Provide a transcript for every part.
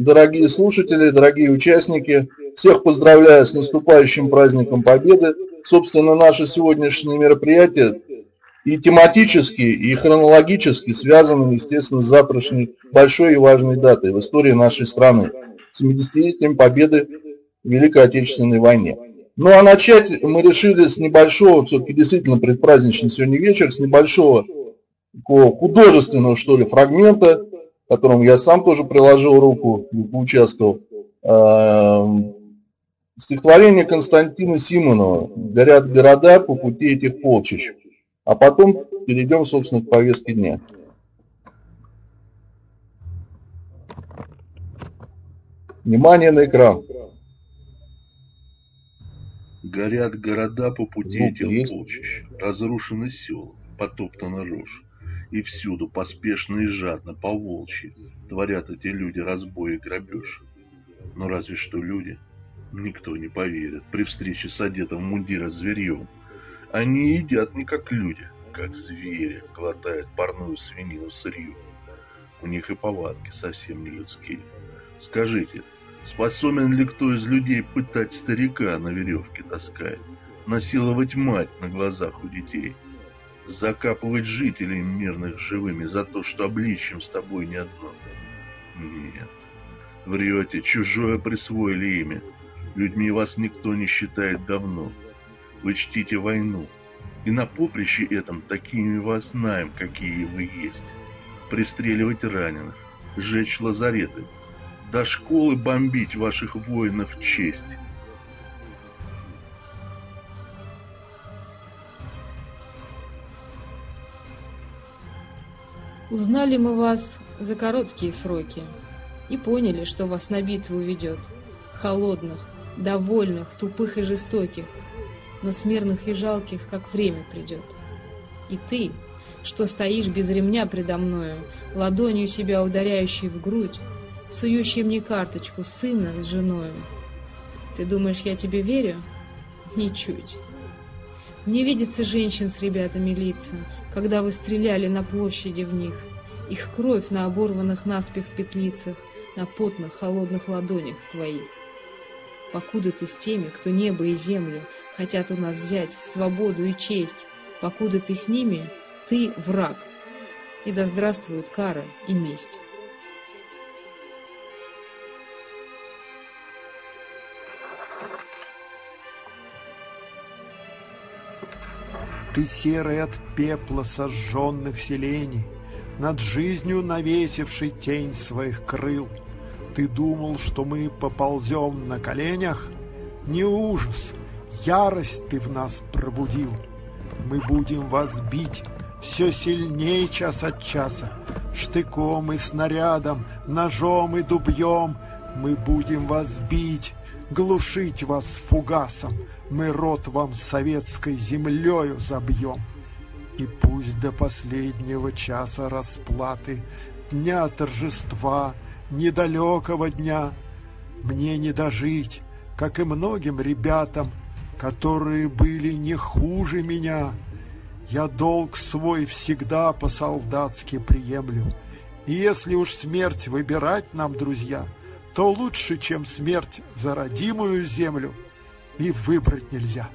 Дорогие слушатели, дорогие участники, всех поздравляю с наступающим праздником Победы. Собственно, наше сегодняшнее мероприятие и тематически, и хронологически связано, естественно, с завтрашней большой и важной датой в истории нашей страны, 70-летием Победы в Великой Отечественной войне. Ну а начать мы решили с небольшого, все-таки действительно предпраздничный сегодня вечер, с небольшого художественного, что ли, фрагмента, к которому я сам тоже приложил руку и поучаствовал, стихотворение Константина Симонова «Горят города по пути этих полчищ». А потом перейдем, собственно, к повестке дня. Внимание на экран. Горят города по пути этих полчищ, разрушены села, потоптана рожь. И всюду поспешно и жадно, по-волчьи, творят эти люди разбой и грабеж. Но разве что люди, никто не поверит, при встрече с одетым в мундира зверьем. Они едят не как люди, как звери, глотают парную свинину сырью. У них и повадки совсем не людские. Скажите, способен ли кто из людей пытать старика на веревке таская, насиловать мать на глазах у детей? Закапывать жителей мирных живыми за то, что обличьем с тобой не одно. Нет. Врете, чужое присвоили имя. Людьми вас никто не считает давно. Вы чтите войну. И на поприще этом такими вас знаем, какие вы есть. Пристреливать раненых, сжечь лазареты, до школы бомбить ваших воинов в честь. Узнали мы вас за короткие сроки и поняли, что вас на битву ведет. Холодных, довольных, тупых и жестоких, но смирных и жалких, как время придет. И ты, что стоишь без ремня предо мною, ладонью себя ударяющей в грудь, сующий мне карточку сына с женою. Ты думаешь, я тебе верю? Ничуть. Мне видится женщин с ребятами лица, когда вы стреляли на площади в них. Их кровь на оборванных наспех петлицах, на потных холодных ладонях твоих. Покуда ты с теми, кто небо и землю хотят у нас взять, свободу и честь, покуда ты с ними, ты враг. И да здравствует кара и месть. Ты серый от пепла сожженных селений, над жизнью навесивший тень своих крыл. Ты думал, что мы поползем на коленях? Не ужас, ярость ты в нас пробудил. Мы будем вас бить все сильнее час от часа, штыком и снарядом, ножом и дубьем. Мы будем вас бить, глушить вас фугасом, мы рот вам советской землею забьем. И пусть до последнего часа расплаты, дня торжества, недалекого дня, мне не дожить, как и многим ребятам, которые были не хуже меня. Я долг свой всегда по-солдатски приемлю, и если уж смерть выбирать нам, друзья, то лучше, чем смерть за родимую землю, и выбрать нельзя.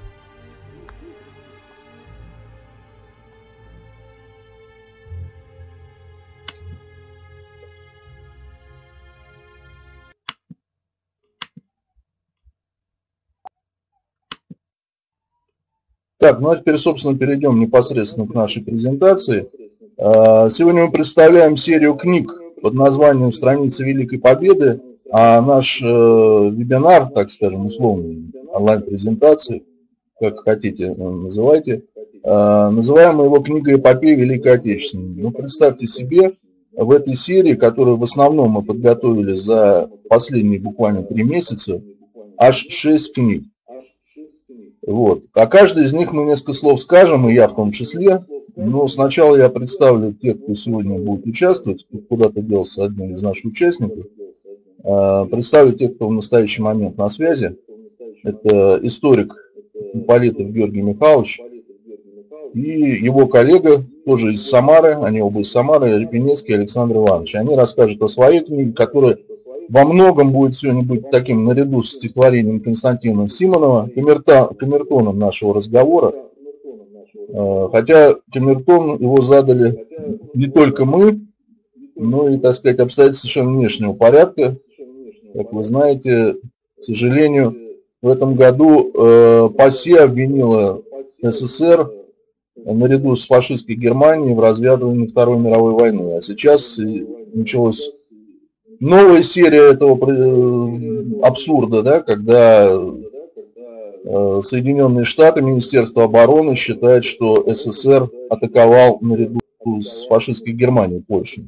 Так, ну а теперь, собственно, перейдем непосредственно к нашей презентации. Сегодня мы представляем серию книг под названием «Страницы Великой Победы», а наш вебинар, так скажем, условный, онлайн-презентации, как хотите называйте, называем его «Книга эпопеи Великой Отечественной». Ну, представьте себе, в этой серии, которую в основном мы подготовили за последние буквально 3 месяца, аж 6 книг. Вот. О каждой из них мы несколько слов скажем, и я в том числе. Но сначала я представлю тех, кто сегодня будет участвовать, куда-то делся один из наших участников. Представлю тех, кто в настоящий момент на связи. Это историк Ипполитов Георгий Михайлович и его коллега, тоже из Самары, они оба из Самары, Репинецкий Александр Иванович. Они расскажут о своей книге, которая во многом будет сегодня быть таким, наряду с стихотворением Константина Симонова, камертоном нашего разговора. Хотя камертон его задали не только мы, но и, так сказать, обстоятельства совершенно внешнего порядка. Как вы знаете, к сожалению, в этом году ПАСЕ обвинила СССР наряду с фашистской Германией в развязывании Второй мировой войны. А сейчас началась новая серия этого абсурда, да, когда Соединенные Штаты, Министерство обороны считает, что СССР атаковал наряду с фашистской Германией Польшу.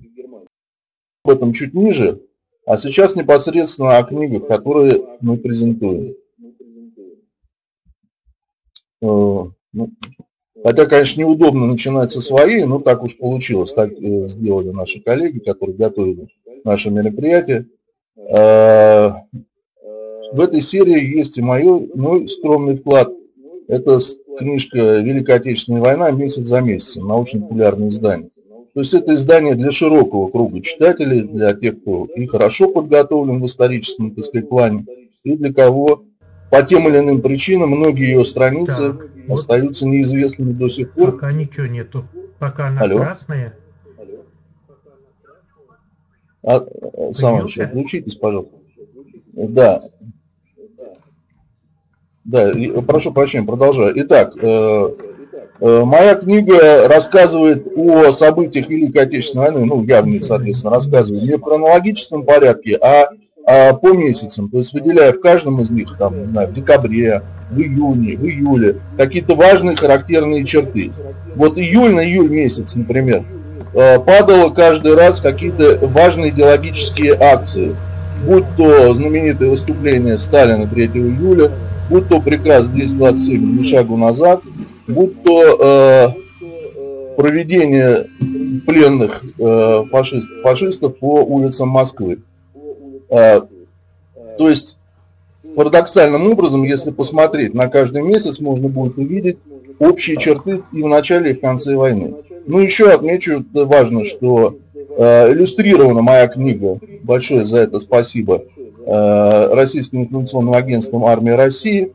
Об этом чуть ниже, а сейчас непосредственно о книгах, которые мы презентуем. Хотя, конечно, неудобно начинать со своей, но так уж получилось, так сделали наши коллеги, которые готовили наше мероприятие. В этой серии есть и мой скромный вклад. Это книжка «Великая Отечественная война. Месяц за месяцем», научно-популярное издание. То есть это издание для широкого круга читателей, для тех, кто и хорошо подготовлен в историческом, так сказать, плане, и для кого по тем или иным причинам многие ее страницы остаются неизвестными до сих пор. Пока ничего нету. Пока она красная. Александр, включитесь, пожалуйста. Да. Да, прошу прощения, продолжаю. Итак, моя книга рассказывает о событиях Великой Отечественной войны, ну, я в ней, соответственно, рассказываю, не в хронологическом порядке, а по месяцам, то есть выделяя в каждом из них, там, не знаю, в декабре, в июне, в июле, какие-то важные характерные черты. Вот июль на июль месяц, например, падало каждый раз какие-то важные идеологические акции, будь то знаменитое выступление Сталина 3 июля, будь то приказ 227 «Ни шагу назад», будь то проведение пленных фашистов по улицам Москвы. То есть, парадоксальным образом, если посмотреть на каждый месяц, можно будет увидеть общие черты и в начале, и в конце войны. Ну, еще отмечу, важно, что иллюстрирована моя книга, большое за это спасибо, Российским информационным агентством «Армия России».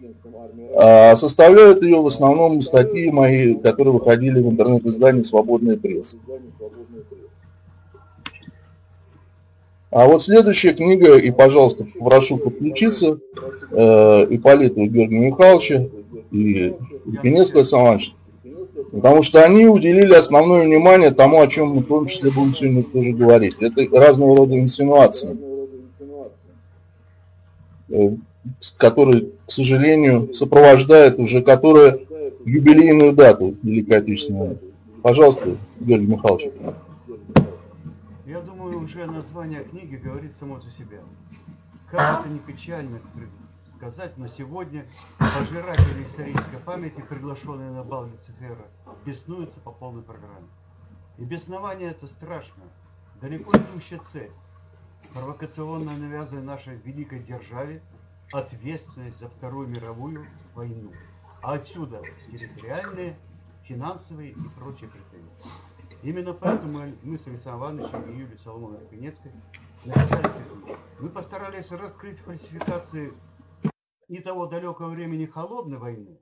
Составляют ее в основном статьи мои, которые выходили в интернет-издании «Свободная пресса». А вот следующая книга, и, пожалуйста, прошу подключиться, Ипполитова Георгия Михайловича и Пинецкая Саванча, потому что они уделили основное внимание тому, о чем мы в том числе будем сегодня тоже говорить. Это разного рода инсинуации, которые, к сожалению, сопровождают уже которую юбилейную дату Великой Отечественной войны. Пожалуйста, Георгий Михайлович. Я думаю, уже название книги говорит само за себя. Как это не печально сказать, но сегодня пожиратели исторической памяти, приглашенные на бал Люцифера, беснуются по полной программе. И беснование это страшно. Далеко идущая цель, провокационно навязывая нашей великой державе ответственность за Вторую мировую войну. А отсюда территориальные, финансовые и прочие претензии. Именно поэтому мы с Александром Ивановичем и Юлией Соломоновной Канецкой написали книгу. Мы постарались раскрыть фальсификации и того далекого времени холодной войны,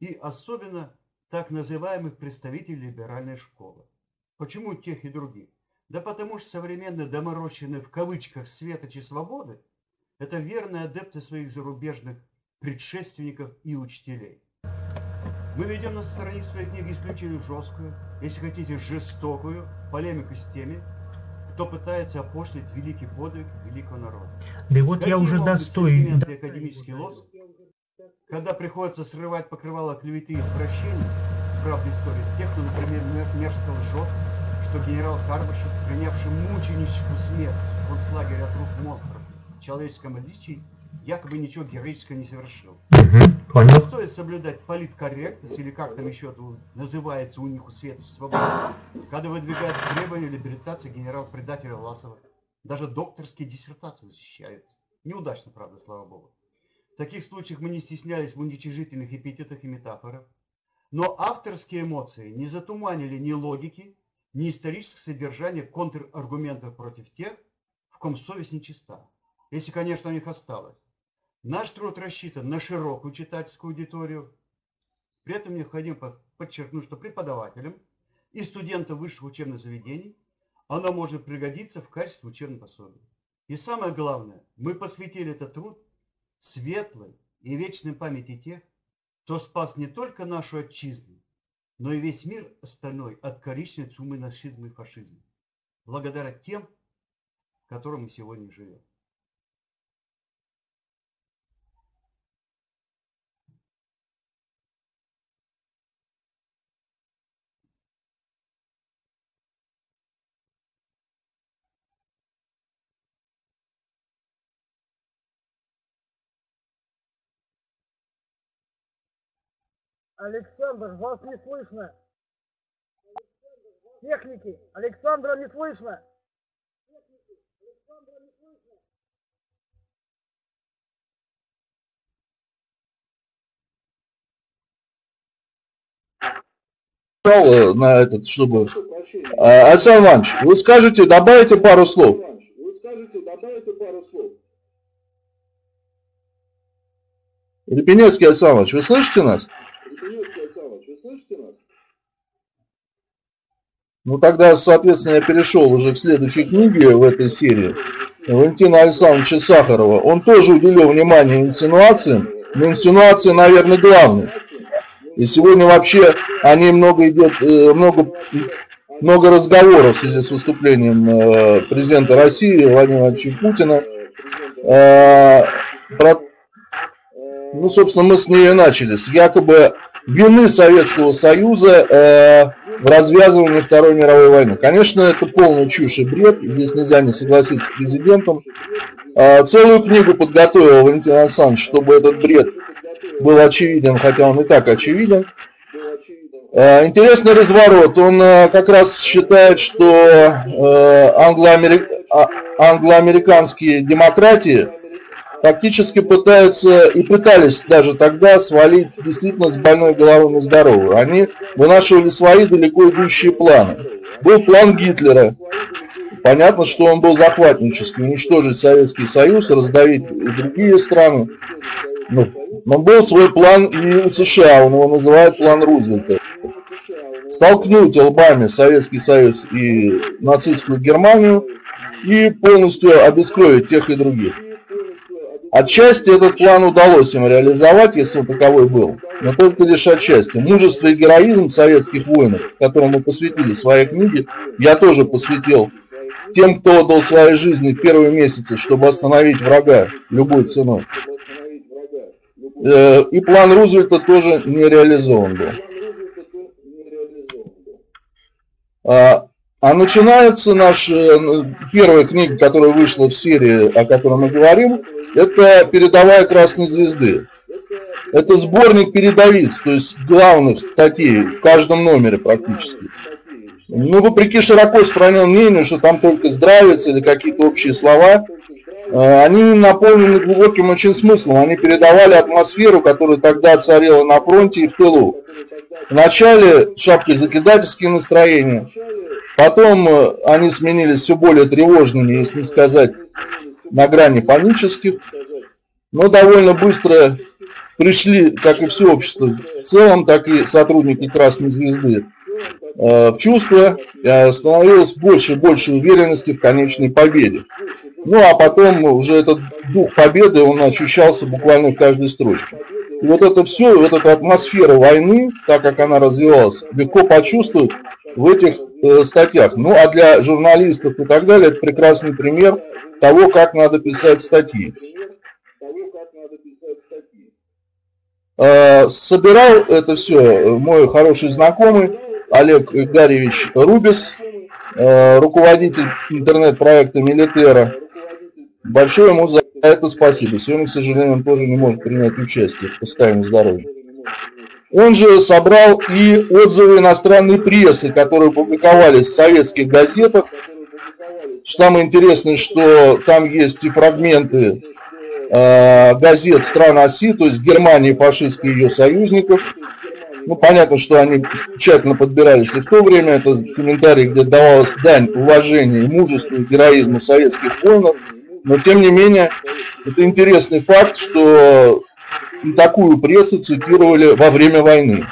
и особенно так называемых представителей либеральной школы. Почему тех и других? Да потому что современные доморощенные в кавычках светочи свободы — это верные адепты своих зарубежных предшественников и учителей. Мы ведем на стороне своей книги исключительно жесткую, если хотите, жестокую полемику с теми, кто пытается опошлить великий подвиг великого народа. Да вот какие я уже достоин. Академический лоск, когда приходится срывать покрывало клеветы и извращений, правда истории с тех, кто, например, мерзко лжет, что генерал Карбышев, принявший мученическую смерть в концлагере от рук монстров, в человеческом отличии якобы ничего героического не совершил. Не стоит соблюдать политкорректность, или как там еще называется у них у света свободы, когда выдвигается требование либертации генерал-предателя Ласова. Даже докторские диссертации защищаются. Неудачно, правда, слава богу. В таких случаях мы не стеснялись в уничижительных эпитетах и метафорах. Но авторские эмоции не затуманили ни логики, ни исторического содержания контраргументов против тех, в ком совесть нечиста. если, конечно, у них осталось. Наш труд рассчитан на широкую читательскую аудиторию. При этом необходимо подчеркнуть, что преподавателям и студентам высших учебных заведений она может пригодиться в качестве учебного пособия. И самое главное, мы посвятили этот труд светлой и вечной памяти тех, кто спас не только нашу отчизну, но и весь мир остальной от коричневой цумы нацизма и фашизма. Благодаря тем, которым мы сегодня живем. Александр, вас не слышно. Техники, Александра не слышно. На этот, чтобы... Александр Иванович, вы скажете, добавите пару слов. Репинецкий Александр Иванович, вы слышите нас? Ну тогда, соответственно, я перешел уже к следующей книге в этой серии Валентина Александровича Сахарова. Он тоже уделил внимание инсинуациям, но инсинуации, наверное, главные. И сегодня вообще о ней много разговоров в связи с выступлением президента России Владимира Ивановича Путина. Ну, собственно, мы с нее начали, с якобы вины Советского Союза в развязывании Второй мировой войны. Конечно, это полная чушь и бред, здесь нельзя не согласиться с президентом. Целую книгу подготовил Валентин Александрович, чтобы этот бред был очевиден, хотя он и так очевиден. Интересный разворот, он как раз считает, что англо-американские демократии фактически пытаются и пытались даже тогда свалить действительно с больной головы на здоровую. Они вынашивали свои далеко идущие планы. Был план Гитлера. Понятно, что он был захватнический. Уничтожить Советский Союз, раздавить другие страны. Но был свой план и у США. Он его называют план Рузвельта. Столкнуть лбами Советский Союз и нацистскую Германию и полностью обескровить тех и других. Отчасти этот план удалось им реализовать, если он таковой был, но только лишь отчасти. Мужество и героизм советских воинов, которым мы посвятили свои книги, я тоже посвятил тем, кто отдал своей жизни первые месяцы, чтобы остановить врага любой ценой. И план Рузвельта тоже не реализован был. А начинается наша первая книга, которая вышла в серии, о которой мы говорим, это «Передовая Красной звезды». Это сборник передовиц, то есть главных статей в каждом номере практически. Но вопреки широко спространенному мнению, что там только здравицы или какие-то общие слова, они наполнены глубоким очень смыслом. Они передавали атмосферу, которая тогда царила на фронте и в тылу. Вначале шапки закидательские настроения, потом они сменились все более тревожными, если не сказать, на грани панических, но довольно быстро пришли, как и все общество в целом, так и сотрудники Красной Звезды, в чувство, становилось больше и больше уверенности в конечной победе. Ну а потом уже этот дух победы, он ощущался буквально в каждой строчке. И вот это все, вот эта атмосфера войны, так как она развивалась, легко почувствовать в этих статьях. Ну а для журналистов и так далее, это прекрасный пример того, как надо писать статьи. Собирал это все мой хороший знакомый Олег Гарьевич Рубис, руководитель интернет-проекта «Милитера». Большое ему за это спасибо. Сегодня, к сожалению, он тоже не может принять участие в состоянии здоровья. Он же собрал и отзывы иностранной прессы, которые публиковались в советских газетах. Самое интересное, что там есть и фрагменты газет стран оси, то есть Германии, фашистских ее союзников. Ну, понятно, что они тщательно подбирались и в то время. Это комментарий, где давалась дань уважения и мужеству, и героизму советских воинов. Но, тем не менее, это интересный факт, что такую прессу цитировали во время войны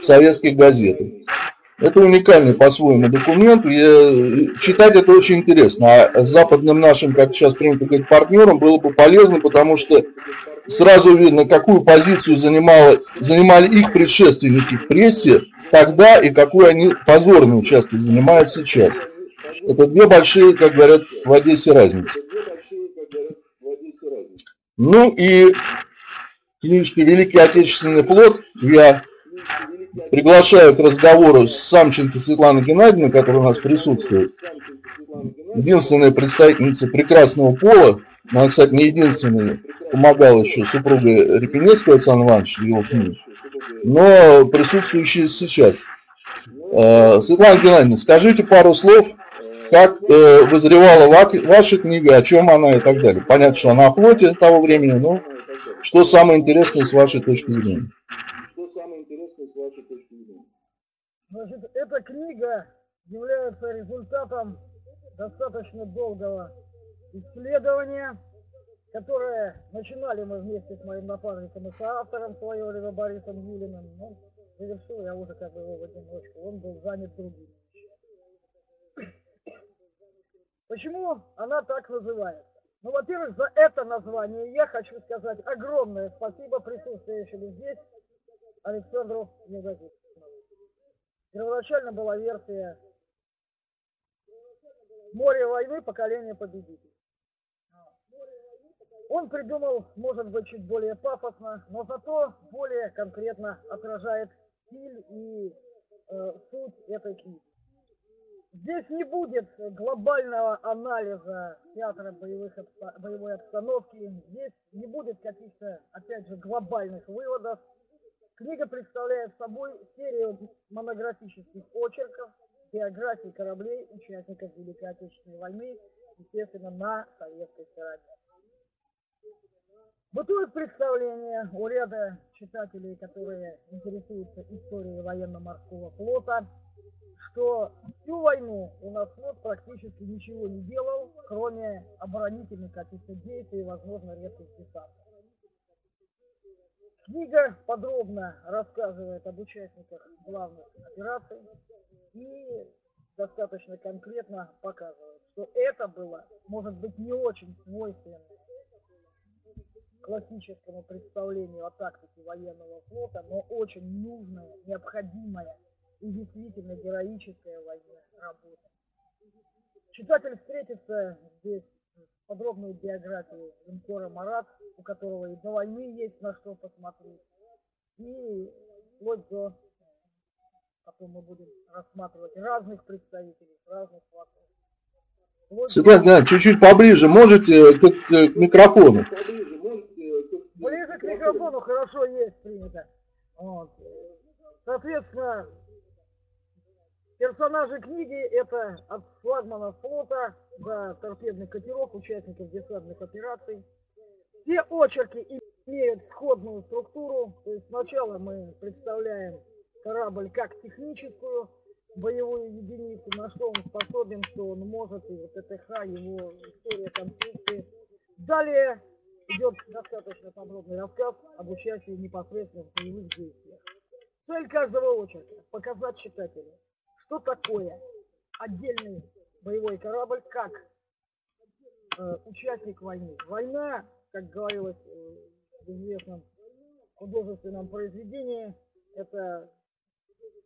в советских газетах. Это уникальный по-своему документ, и читать это очень интересно. А западным нашим, как сейчас принято говорить, партнерам было бы полезно, потому что сразу видно, какую позицию занимали их предшественники в прессе тогда и какую они позорную часто занимают сейчас. Это две большие, как говорят в Одессе, разницы. Ну и книжка «Великий Отечественный флот» я приглашаю к разговору с Самченко Светланой Геннадьевной, которая у нас присутствует. Единственная представительница прекрасного пола. Она, кстати, не единственная, помогала еще супруга Репинецкого Александра Ивановича в его книге, но присутствующая сейчас. Светлана Геннадьевна, скажите пару слов, как вызревала ваша книга, о чем она и так далее. Понятно, что она о флоте того времени, но что самое интересное с вашей точки зрения? Значит, эта книга является результатом достаточно долгого исследования, которое начинали мы вместе с моим напарником и соавтором своего Льва Борисом Юлиным. Ну, завершил я уже как бы его в одиночку, он был занят другим. Почему она так называется? Ну, во-первых, за это название я хочу сказать огромное спасибо присутствующим здесь Александру Негодину. Первоначально была версия «Море войны. Поколение победителей». Он придумал, может быть, чуть более пафосно, но зато более конкретно отражает стиль и суть этой книги. Здесь не будет глобального анализа театра боевой обстановки, здесь не будет каких-то, опять же, глобальных выводов. Книга представляет собой серию монографических очерков, биографий кораблей, участников Великой Отечественной войны, естественно, на советской стороне. Бытует представление у ряда читателей, которые интересуются историей военно-морского флота, что всю войну у нас флот практически ничего не делал, кроме оборонительных каких-то действий и, возможно, редких десантов. Книга подробно рассказывает об участниках главных операций и достаточно конкретно показывает, что это было, может быть, не очень свойственно классическому представлению о тактике военного флота, но очень нужная, необходимая и действительно героическая военная работа. Читатель встретится здесь подробную биографию линкора «Марат», у которого и до войны есть на что посмотреть, и вплоть до, потом мы будем рассматривать разных представителей, разных флотов. Светлана Геннадьевна, чуть-чуть поближе можете к микрофону? Ближе к микрофону, хорошо, есть, принято. Вот. Соответственно, персонажи книги – это от флагмана флота до торпедных катеров, участников десантных операций. Все очерки имеют сходную структуру. То есть сначала мы представляем корабль как техническую боевую единицу, на что он способен, что он может, и вот ТТХ, его история конструкции. Далее идет достаточно подробный рассказ об участии непосредственно в боевых действиях. Цель каждого очерка – показать читателю, что такое отдельный боевой корабль, как участник войны. Война, как говорилось в известном художественном произведении, это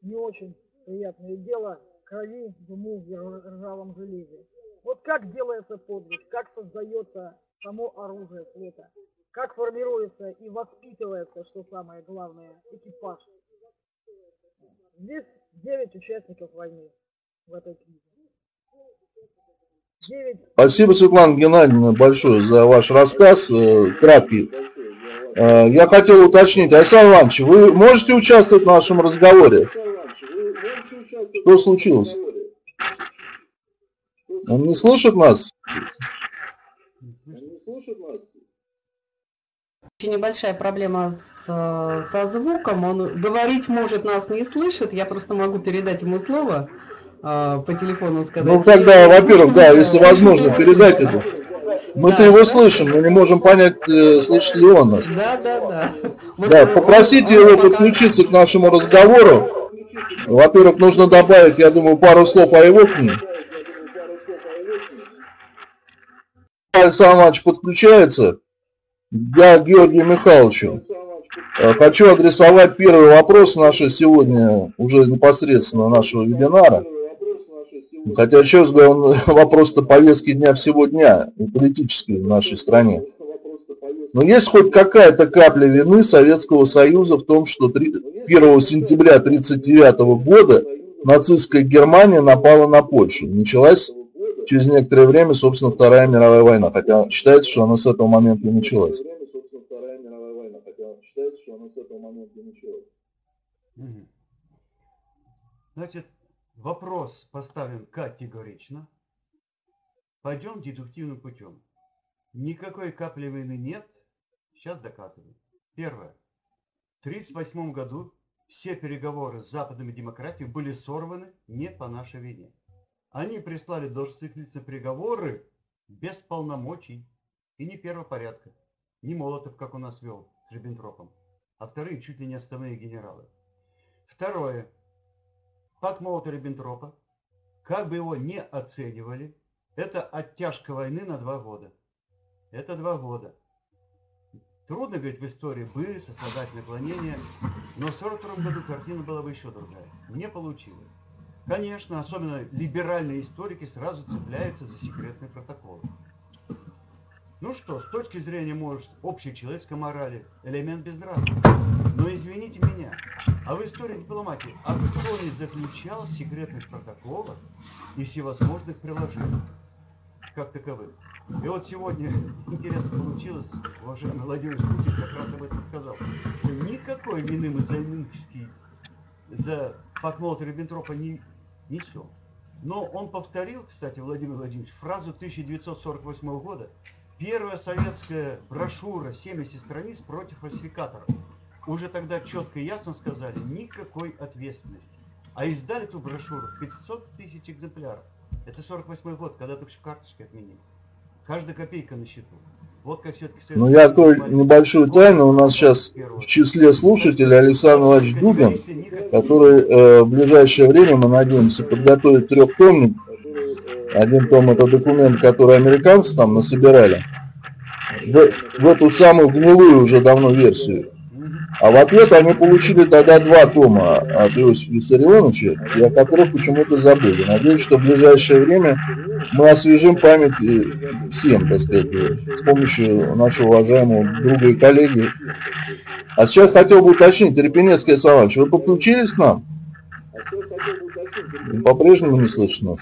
не очень приятное дело крови, дыму в ржавом железе. Вот как делается подвиг, как создается само оружие флота, как формируется и воспитывается, что самое главное, экипаж. Здесь 9 участников войны в этой книге. 9... Спасибо, Светлана Геннадьевна, большое за ваш рассказ, краткий. Я хотел уточнить, Александр Иванович, вы можете участвовать в нашем разговоре? Что случилось? Он не слышит нас? Небольшая проблема со звуком. Он говорить может, нас не слышит. Я просто могу передать ему слово по телефону, сказать. Ну тогда, во-первых, да, если возможно, передать это. Мы-то да, его да, слышим, мы не можем понять, слышит ли он нас. Да, да, да. Вот да, попросите его подключиться к нашему разговору. Во-первых, нужно добавить, я думаю, пару слов о его книге. Александр Иванович подключается к Георгию Михайловичу. Хочу адресовать первый вопрос нашего сегодня, уже непосредственно нашего вебинара. Хотя, еще раз говорю, вопрос-то повестки дня всего дня, и политической в нашей стране. Но есть хоть какая-то капля вины Советского Союза в том, что 1 сентября 1939 года нацистская Германия напала на Польшу. Началась через некоторое время, собственно, Вторая мировая война. Хотя считается, что она с этого момента не началась. Значит, вопрос поставим категорично. Пойдем дедуктивным путем. Никакой капли вины нет. Сейчас доказываем. Первое. В 1938 году все переговоры с западными демократиями были сорваны не по нашей вине. Они прислали должностных лиц на переговоры без полномочий и не первого порядка. Не Молотов, как у нас вел с Риббентропом, а вторые чуть ли не основные генералы. Второе. Пакт Молотова-Риббентропа, как бы его не оценивали, это оттяжка войны на 2 года. Это 2 года. Трудно, говорит, в истории были, сострадать наклонения, но в 1942 году картина была бы еще другая. Не получилось. Конечно, особенно либеральные историки сразу цепляются за секретные протоколы. Ну что, с точки зрения, может, общей человеческой морали, элемент безнравственный. Но извините меня, а в истории дипломатии, а кто не заключал секретных протоколов и всевозможных приложений, как таковых? И вот сегодня интересно получилось, уважаемый Владимир Путин как раз об этом сказал, что никакой вины мы за пакт Молотова-Риббентропа не несем. Но он повторил, кстати, Владимир Владимирович, фразу 1948 года, первая советская брошюра 70 страниц против фальсификаторов. Уже тогда четко и ясно сказали, никакой ответственности. А издали эту брошюру 500 000 экземпляров. Это 1948 год, когда только карточки отменили. Каждая копейка на счету. Вот как все-таки... Ну, я открою небольшую тайну. У нас сейчас в числе слушателей Александр Иванович Дугин, который в ближайшее время, мы надеемся, подготовит 3-томник. Один том — это документ, который американцы там насобирали. В эту самую гнилую уже давно версию. А в ответ они получили тогда 2 тома от Иосифа Виссарионовича, и о которых почему-то забыли. Надеюсь, что в ближайшее время мы освежим память всем, так сказать, с помощью нашего уважаемого друга и коллеги. А сейчас хотел бы уточнить, Репинецкая Саванча, вы подключились к нам? По-прежнему не слышно.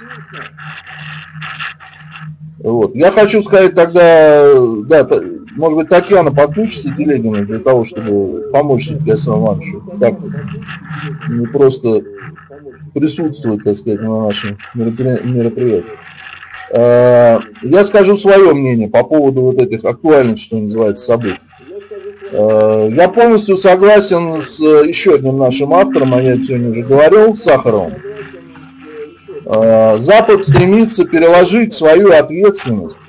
Вот. Я хочу сказать тогда, да, может быть, Татьяна подключится, Делегина, для того, чтобы помочь Александру Ивановичу. Так, не просто присутствовать, так сказать, на нашем мероприятии. Я скажу свое мнение по поводу вот этих актуальных, что называется, событий. Я полностью согласен с еще одним нашим автором, а я сегодня уже говорил, Сахаровым. Запад стремится переложить свою ответственность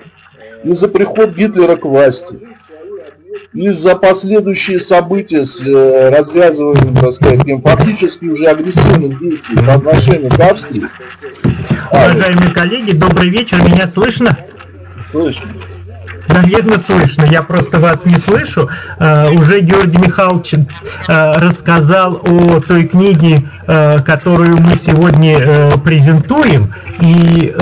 и за приход Гитлера к власти, и за последующие события с развязыванием, так сказать, фактически уже агрессивных действий по отношению к Австрии. Уважаемые коллеги, добрый вечер, меня слышно? Слышно. Наверное, слышно. Я просто вас не слышу. Уже Георгий Михайлович рассказал о той книге, которую мы сегодня презентуем. И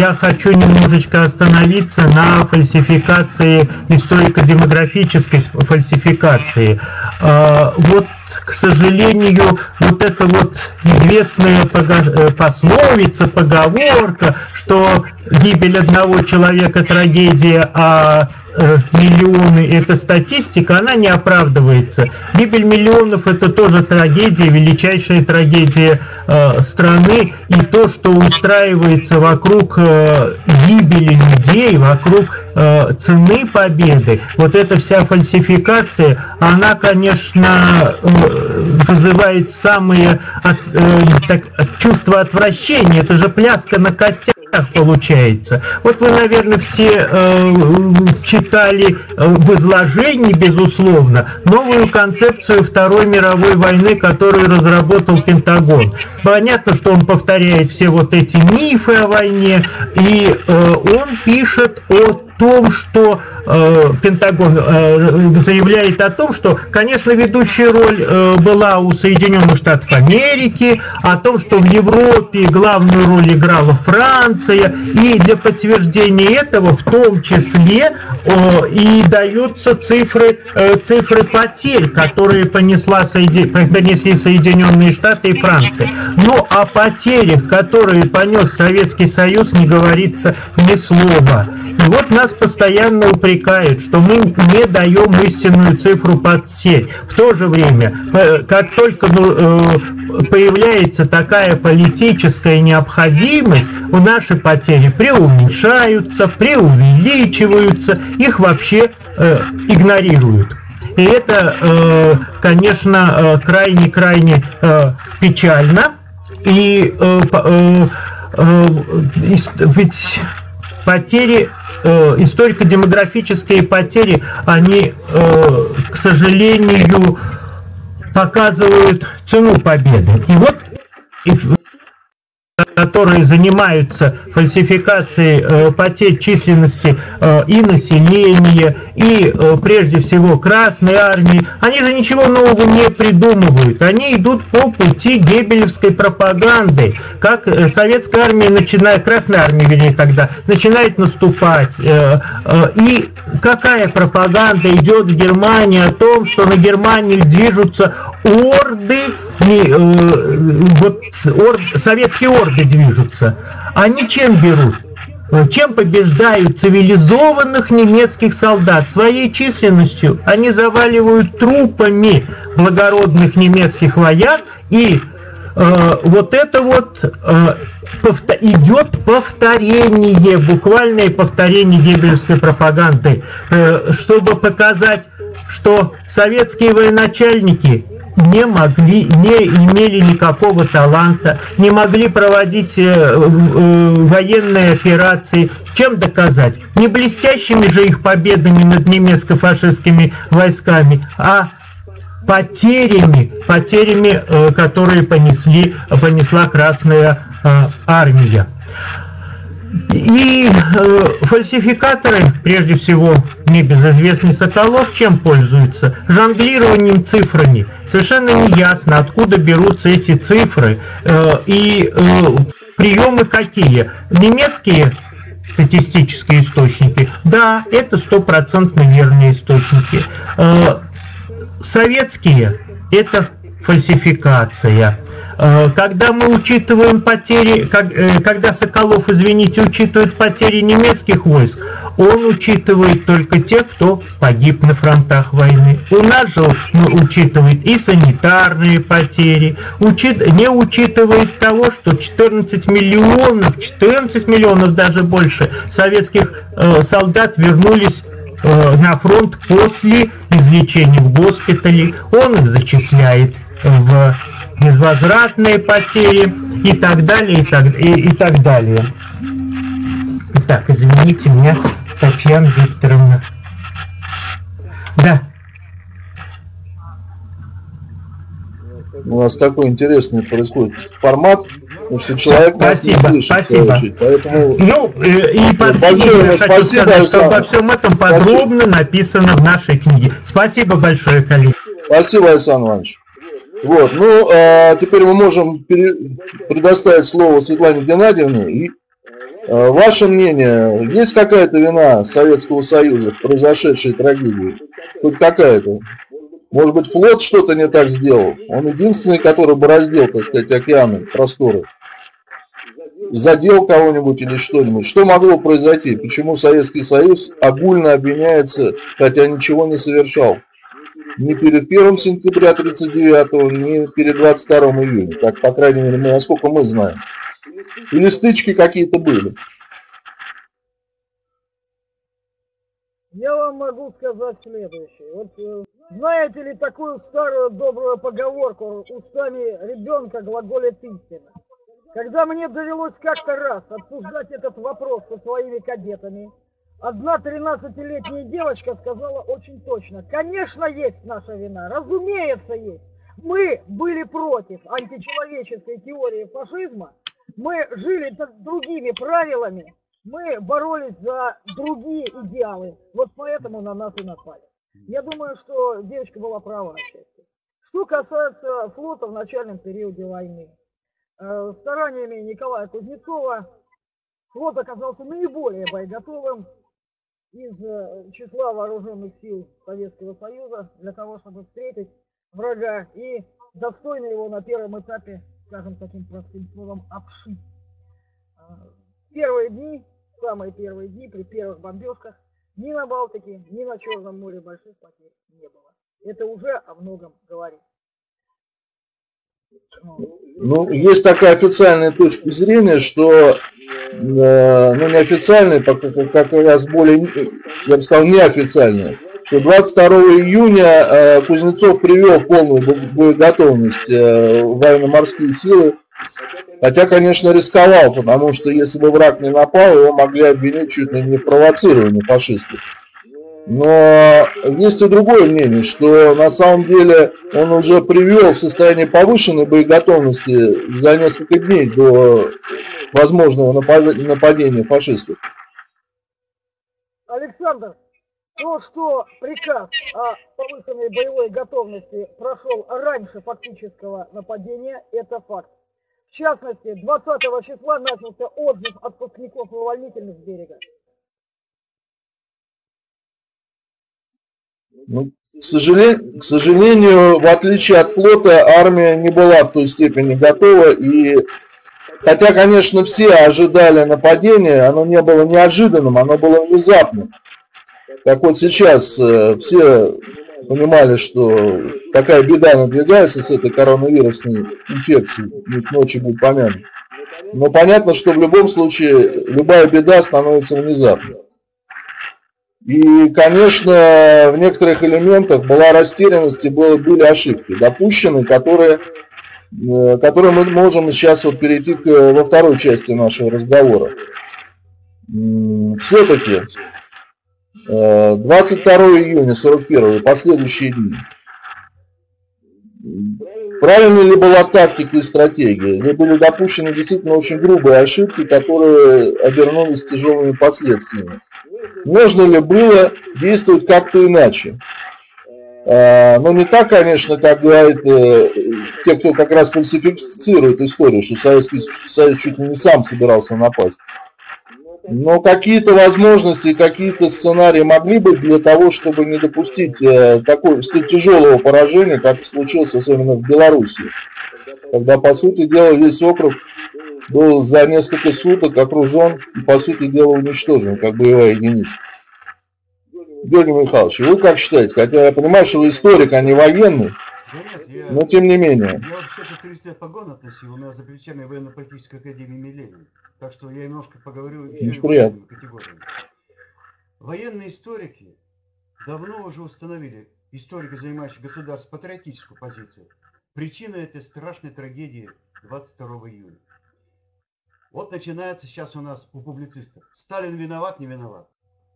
я хочу немножечко остановиться на фальсификации, историко-демографической фальсификации. Вот, к сожалению, вот эта вот известная пословица, поговорка, что гибель одного человека – трагедия, а миллионы – это статистика, она не оправдывается. Гибель миллионов – это тоже трагедия, величайшая трагедия страны. И то, что устраивается вокруг гибели людей, вокруг цены победы, вот эта вся фальсификация, она, конечно, вызывает самые чувства отвращения. Это же пляска на костях. так получается. Вот вы, наверное, все читали в изложении, безусловно, новую концепцию Второй мировой войны, которую разработал Пентагон. Понятно, что он повторяет все вот эти мифы о войне, и он пишет о том, что Пентагон заявляет о том, что, конечно, ведущая роль была у Соединенных Штатов Америки, о том, что в Европе главную роль играла Франция, и для подтверждения этого в том числе и даются цифры потерь, которые понесли Соединенные Штаты и Франция. Но о потерях, которые понес Советский Союз, не говорится ни слова. И вот нас постоянно упрекают, что мы не даем истинную цифру потерь. В то же время, как только появляется такая политическая необходимость, наши потери преуменьшаются, преувеличиваются, их вообще игнорируют. И это, конечно, крайне-крайне печально. И ведь потери... историко-демографические потери, они, к сожалению, показывают цену победы. И вот, которые занимаются фальсификацией потерь численности и населения, и прежде всего Красной армии, они же ничего нового не придумывают. Они идут по пути геббельевской пропаганды. Как советская армия, Красная армия, вернее, тогда, начинает наступать. И какая пропаганда идет в Германии о том, что на Германию движутся орды, советские орды движутся. Они чем берут? Чем побеждают цивилизованных немецких солдат? Своей численностью. Они заваливают трупами благородных немецких вояк, и вот это вот идет повторение, буквальное повторение геббельской пропаганды, чтобы показать, что советские военачальники не имели никакого таланта, не могли проводить военные операции. Чем доказать? Не блестящими же их победами над немецко-фашистскими войсками, а потерями, которые понесла Красная армия. И фальсификаторы, прежде всего, небезызвестный Соколов, чем пользуются? Жонглированием цифрами. Совершенно неясно, откуда берутся эти цифры и приемы какие. Немецкие статистические источники, да, это стопроцентно верные источники. Советские, это фальсификация. Когда мы учитываем потери, когда Соколов, извините, учитывает потери немецких войск, он учитывает только тех, кто погиб на фронтах войны. У нас же он учитывает и санитарные потери, не учитывает того, что 14 миллионов, даже больше, советских солдат вернулись на фронт после излечения в госпитале. Он их зачисляет в безвозвратные потери и так далее, и так далее. Так, извините меня, Татьяна Викторовна. Да. У нас такой интересный происходит формат, потому что человек нас не слышит. Спасибо. Поэтому... Ну, и большое хочу сказать, что обо всем этом подробно написано в нашей книге. Спасибо большое, коллеги. Спасибо, Александр Иванович. Вот, ну, теперь мы можем предоставить слово Светлане Геннадьевне. И, ваше мнение, есть какая-то вина Советского Союза в произошедшей трагедии? Хоть какая-то? Может быть, флот что-то не так сделал? Он единственный, который бороздил, так сказать, океаны, просторы. Задел кого-нибудь или что-нибудь? Что могло произойти? Почему Советский Союз огульно обвиняется, хотя ничего не совершал? Ни перед 1 сентября 1939, ни перед 22 июня. Так, по крайней мере, насколько мы знаем. Или стычки какие-то были. Я вам могу сказать следующее. Вот, знаете ли такую старую добрую поговорку: устами ребенка глаголит истина. Когда мне довелось как-то раз обсуждать этот вопрос со своими кадетами, одна 13-летняя девочка сказала очень точно: конечно, есть наша вина, разумеется, есть. Мы были против античеловеческой теории фашизма, мы жили другими правилами, мы боролись за другие идеалы, вот поэтому на нас и напали. Я думаю, что девочка была права отчасти. Что касается флота в начальном периоде войны, стараниями Николая Кузнецова флот оказался наиболее боеготовым из числа вооруженных сил Советского Союза для того, чтобы встретить врага и достойно его на первом этапе, скажем таким простым словом, обшить. Первые дни, самые первые дни при первых бомбежках ни на Балтике, ни на Черном море больших потерь не было. Это уже о многом говорит. Ну, есть такая официальная точка зрения, что, ну, неофициальная, как раз более, я бы сказал, неофициальная, что 22 июня Кузнецов привел в полную боеготовность военно-морские силы, хотя, конечно, рисковал, потому что если бы враг не напал, его могли обвинить чуть ли не в провоцировании фашистов. Но есть и другое мнение, что на самом деле он уже привел в состояние повышенной боеготовности за несколько дней до возможного нападения фашистов. Александр, то, что приказ о повышенной боевой готовности прошел раньше фактического нападения, это факт. В частности, 20 числа начался отзыв отпускников увольнительных с берега. Ну, к сожалению, в отличие от флота, армия не была в той степени готова. И хотя, конечно, все ожидали нападения, оно не было неожиданным, оно было внезапным. Как вот сейчас все понимали, что такая беда надвигается с этой коронавирусной инфекцией, ведь ночью будет помянут. Но понятно, что в любом случае любая беда становится внезапной. И, конечно, в некоторых элементах была растерянность и были ошибки допущены, которые мы можем сейчас вот перейти во второй части нашего разговора. Все-таки 22 июня 41 и последующие дни. Правильно ли была тактика и стратегия? Или были допущены действительно очень грубые ошибки, которые обернулись тяжелыми последствиями? Можно ли было действовать как-то иначе? Но не так, конечно, как говорят те, кто как раз фальсифицирует историю, что Советский Союз чуть ли не сам собирался напасть. Но какие-то возможности, какие-то сценарии могли быть для того, чтобы не допустить такого тяжелого поражения, как случилось особенно в Беларуси, когда, по сути дела, весь округ был за несколько суток окружен и, по сути дела, уничтожен, как боевая единица. Георгий Михайлович, вы как считаете? Хотя я понимаю, что вы историк, а не военный, но тем не менее. Я вообще специалист по погон относил, у меня за плечами военно-политической академии Милитера. Так что я немножко поговорю еще о категориях. Военные историки давно уже установили, историки, занимающие государственную патриотическую позицию, причина этой страшной трагедии 22 июля. Вот начинается сейчас у нас у публицистов. Сталин виноват, не виноват?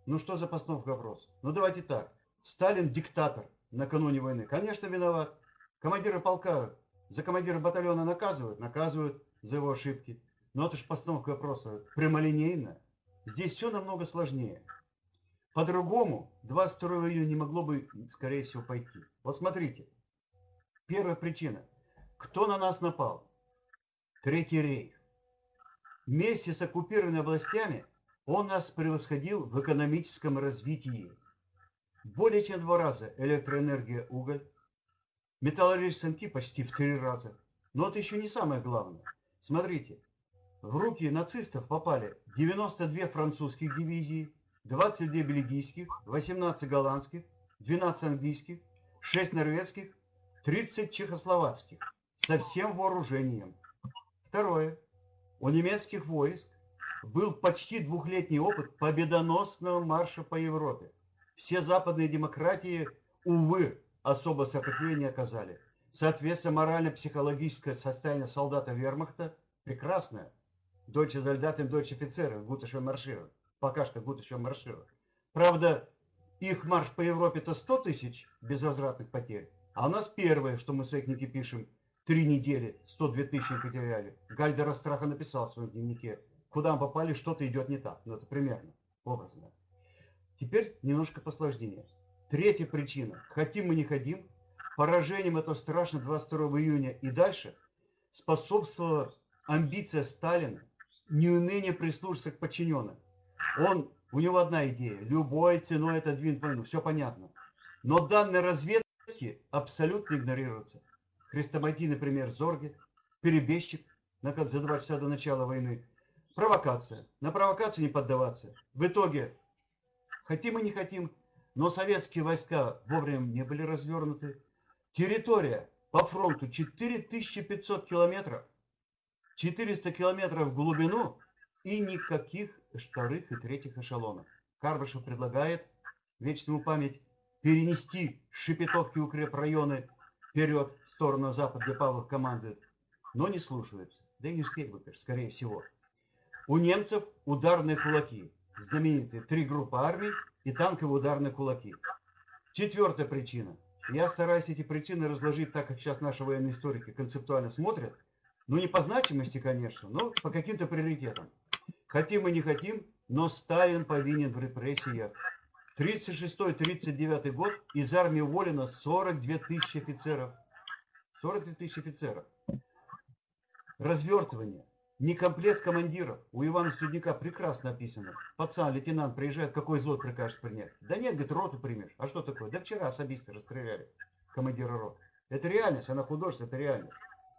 Ну что за постановка вопроса? Ну давайте так. Сталин диктатор накануне войны. Конечно, виноват. Командиры полка за командира батальона наказывают? Наказывают за его ошибки. Но это же постановка вопроса прямолинейна. Здесь все намного сложнее. По-другому 22 июня не могло бы, скорее всего, пойти. Вот смотрите. Первая причина. Кто на нас напал? Третий рейх. Вместе с оккупированными областями он нас превосходил в экономическом развитии. Более чем в 2 раза электроэнергия, уголь. Металлургические станки почти в 3 раза. Но это еще не самое главное. Смотрите, в руки нацистов попали 92 французских дивизии, 22 бельгийских, 18 голландских, 12 английских, 6 норвежских, 30 чехословацких. Со всем вооружением. Второе. У немецких войск был почти 2-летний опыт победоносного марша по Европе. Все западные демократии, увы, особо сопротивление оказали. Соответственно, морально-психологическое состояние солдата вермахта прекрасно. Дочь солдатам, дочь офицеров, Гутыша марширует. Пока что Гутыша марширует. Правда, их марш по Европе-то 100 тысяч безвозвратных потерь. А у нас первое, что мы в своей книге пишем, 3 недели, 102 тысячи потеряли. Гальдер Астраха написал в своем дневнике. Куда мы попали, что-то идет не так. Ну, это примерно, образно. Теперь немножко посложнее. Третья причина. Хотим мы не хотим. Поражением этого страшно 22 июня и дальше способствовала амбиция Сталина, неумение прислушаться к подчиненным. У него одна идея. Любой ценой отодвинуть войну. Все понятно. Но данные разведки абсолютно игнорируются. Хрестоматийный, например, Зорге, перебежчик, за 2 часа до начала войны. Провокация. На провокацию не поддаваться. В итоге, хотим и не хотим, но советские войска вовремя не были развернуты. Территория по фронту 4500 километров. 400 километров в глубину и никаких вторых и третьих эшелонов. Карбышев предлагает вечную память перенести Шепетовки укрепрайоны вперед в сторону запада, где Павлов командует, но не слушается. Да и не успеет, скорее всего. У немцев ударные кулаки. Знаменитые 3 группы армий и танковые ударные кулаки. 4-я причина. Я стараюсь эти причины разложить так, как сейчас наши военные историки концептуально смотрят. Ну, не по значимости, конечно, но по каким-то приоритетам. Хотим и не хотим, но Сталин повинен в репрессиях. 1936-1939 год из армии уволено 42 тысячи офицеров. 42 тысячи офицеров. Развертывание. Некомплект командиров. У Ивана Студняка прекрасно описано. Пацан, лейтенант приезжает, какой взвод прикажешь принять? Да нет, говорит, роту примешь. А что такое? Да вчера особисты расстреляли командира роты. Это реальность, она художественная, это реальность.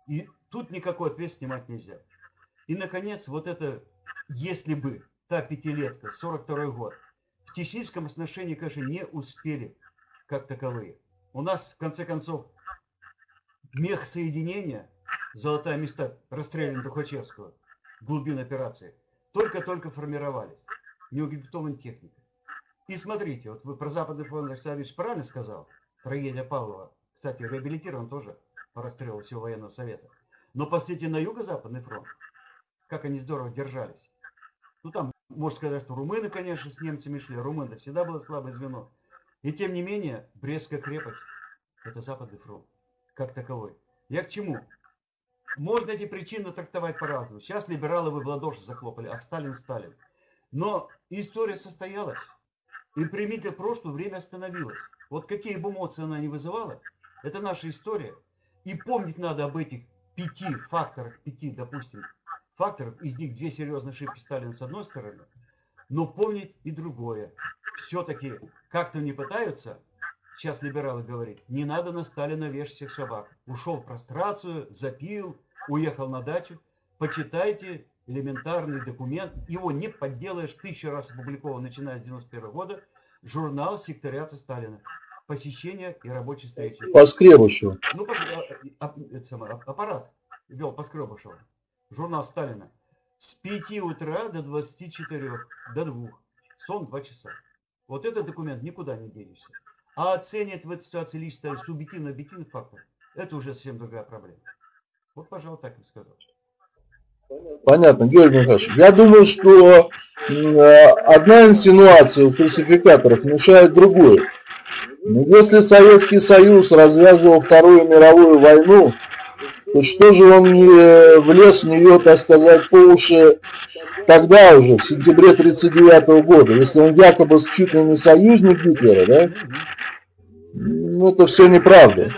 И тут никакой ответ снимать нельзя. И, наконец, вот это, если бы, та пятилетка, 42-й год, в техническом отношении, конечно, не успели, как таковые. У нас, в конце концов, мех соединения, золотая места расстрелян Тухачевского, глубин операции, только-только формировались. Неукомплектованная техника. И смотрите, вот вы про Западный фронт Александрович правильно сказал, трагедия Павлова, кстати, реабилитирован тоже, по расстрелу всего военного совета. Но посмотрите на Юго-Западный фронт, как они здорово держались. Ну там, можно сказать, что румыны, конечно, с немцами шли. Румыны всегда было слабое звено. И тем не менее, Брестская крепость – это Западный фронт, как таковой. Я к чему? Можно эти причины трактовать по-разному. Сейчас либералы вы в ладоши захлопали, ах, Сталин, Сталин. Но история состоялась, и примите прошлое время остановилось. Вот какие бы эмоции она ни вызывала, это наша история. И помнить надо об этих 5 факторах, 5, допустим, факторов. Из них 2 серьезные ошибки Сталина с одной стороны, но помнить и другое. Все-таки как-то не пытаются, сейчас либералы говорят, не надо на Сталина вешать всех собак. Ушел в прострацию, запил, уехал на дачу. Почитайте элементарный документ, его не подделаешь, 1000 раз опубликован, начиная с 91 года, журнал секретариата Сталина. Посещения и рабочей встречи. Поскребышева. Ну, аппарат вел Поскребышева. Журнал Сталина. С 5 утра до 24, до 2. Сон 2 часа. Вот этот документ никуда не денешься. А оценит в этой ситуации лишь субъективно-объективный фактор. Это уже совсем другая проблема. Вот, пожалуй, так и сказал. Понятно, Георгий Михайлович. Я думаю, что одна инсинуация у фальсификаторов внушает другую. Если Советский Союз развязывал Вторую мировую войну, то что же он не влез в нее, так сказать, по уши тогда уже, в сентябре 1939 года, если он якобы чуть ли не союзник Гитлера, да? Ну, это все неправда.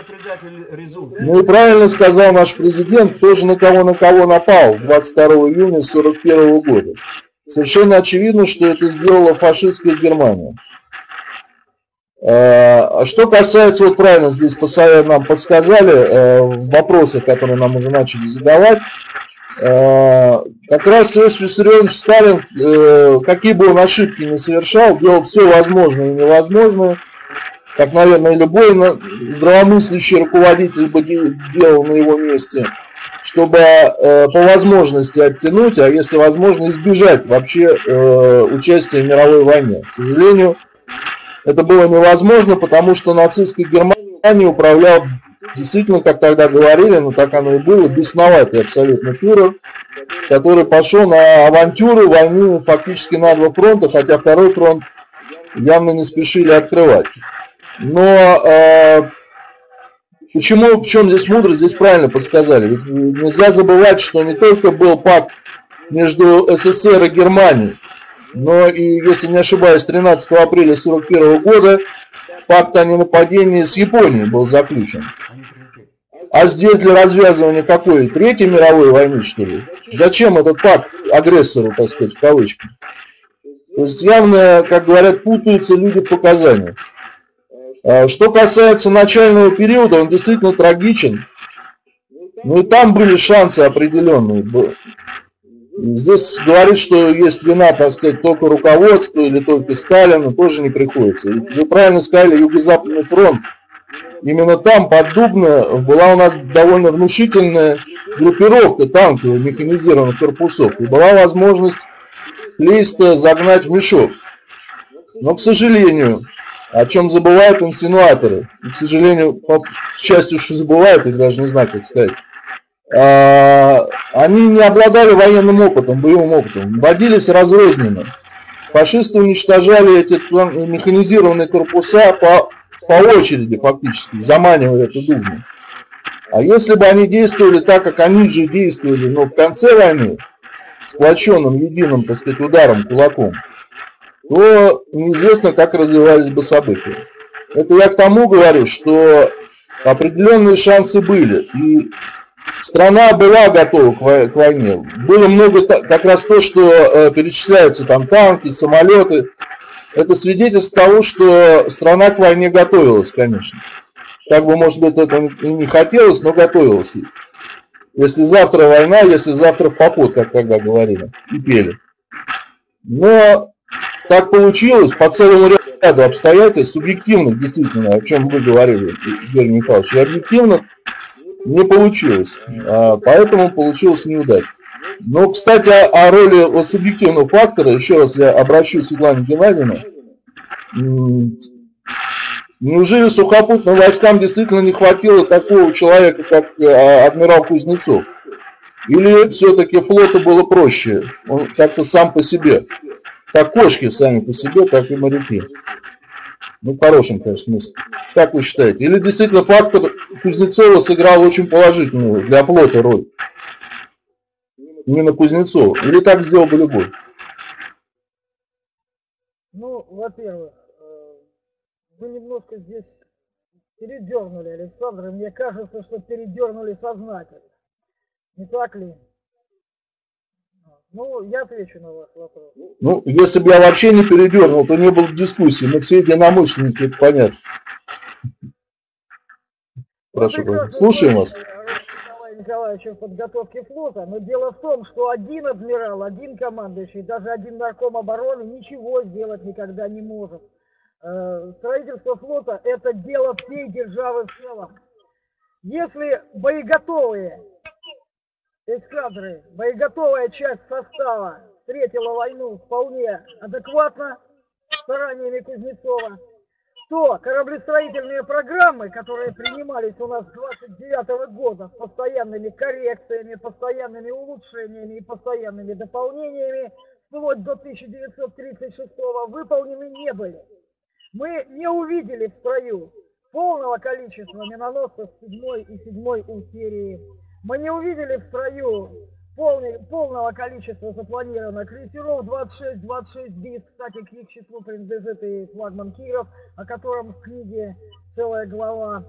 Ну и правильно сказал наш президент, тоже на кого напал 22 июня 1941 года. Совершенно очевидно, что это сделала фашистская Германия. Что касается, вот правильно здесь нам подсказали вопросы, которые нам уже начали задавать, как раз Иосиф Виссарионович Сталин, какие бы он ошибки не совершал, делал все возможное и невозможное, как, наверное, любой здравомыслящий руководитель бы делал на его месте, чтобы по возможности оттянуть, а если возможно, избежать вообще участия в мировой войне. К сожалению, это было невозможно, потому что нацистской Германией управлял действительно, как тогда говорили, но так оно и было, бесноватый абсолютно фюрер, который пошел на авантюры, войну фактически на два фронта, хотя второй фронт явно не спешили открывать. Но почему, в чем здесь мудрость, здесь правильно подсказали. Ведь нельзя забывать, что не только был пакт между СССР и Германией, но и, если не ошибаюсь, 13 апреля 1941 года пакт о ненападении с Японией был заключен. А здесь для развязывания какой? Третьей мировой войны, что ли? Зачем этот пакт агрессору, так сказать, в кавычках? То есть явно, как говорят, путаются люди в показаниях. Что касается начального периода, он действительно трагичен. Ну и там были шансы определенные. Здесь говорит, что есть вина, так сказать, только руководства или только Сталина, тоже не приходится. Вы правильно сказали, Юго-Западный фронт. Именно там, под Дубно, была у нас довольно внушительная группировка танковых механизированных корпусов. И была возможность Листа загнать в мешок. Но, к сожалению, о чем забывают инсинуаторы, и, к сожалению, по счастью, что забывают, я даже не знаю, как сказать, они не обладали военным опытом, боевым опытом, водились разрозненно. Фашисты уничтожали эти механизированные корпуса по очереди фактически, заманивая эту Дубну. А если бы они действовали так, как они же действовали, но в конце войны, сплоченным, единым, так сказать, ударом, кулаком, то неизвестно, как развивались бы события. Это я к тому говорю, что определенные шансы были, и страна была готова к войне. Было много, как раз то, что перечисляются там танки, самолеты. Это свидетельство того, что страна к войне готовилась, конечно. Как бы, может быть, это и не хотелось, но готовилась. Если завтра война, если завтра попот, как тогда говорили и пели. Но так получилось по целому ряду обстоятельств, субъективных, действительно, о чем вы говорили, Георгий Михайлович, и объективных, не получилось. Поэтому получилась неудача. Но, кстати, о роли вот субъективного фактора, еще раз я обращусь к Светлане Геннадьевне. Неужели сухопутным войскам действительно не хватило такого человека, как адмирал Кузнецов? Или все-таки флоту было проще? Он как-то сам по себе. Как кошки сами по себе, так и моряки. Ну, в хорошем, конечно, смысле. Как вы считаете? Или действительно фактор Кузнецова сыграл очень положительную для флота роль? Именно Кузнецова. Или так сделал бы любой? Ну, во-первых, вы немножко здесь передернули, Александр, и мне кажется, что передернули сознательно. Не так ли? Ну, я отвечу на ваш вопрос. Ну, если бы я вообще не передернул, то не было бы дискуссии. Мы все единомышленники, это понятно. Прошу вас. Слушаем вас. Николай Николаевич, в подготовке флота, но дело в том, что один адмирал, один командующий, даже один нарком обороны ничего сделать никогда не может. Строительство флота – это дело всей державы в целом. Если боеготовые эскадры, боеготовая часть состава встретила войну вполне адекватно стараниями Кузнецова, то кораблестроительные программы, которые принимались у нас с 1929 года с постоянными коррекциями, постоянными улучшениями и постоянными дополнениями, вплоть до 1936-го, выполнены не были. Мы не увидели в строю полного количества миноносцев 7-й и 7-й У-серии. Мы не увидели в строю полного количества запланированных крейсеров 26-26Б. Кстати, к их числу принадлежит и флагман Киров, о котором в книге целая глава.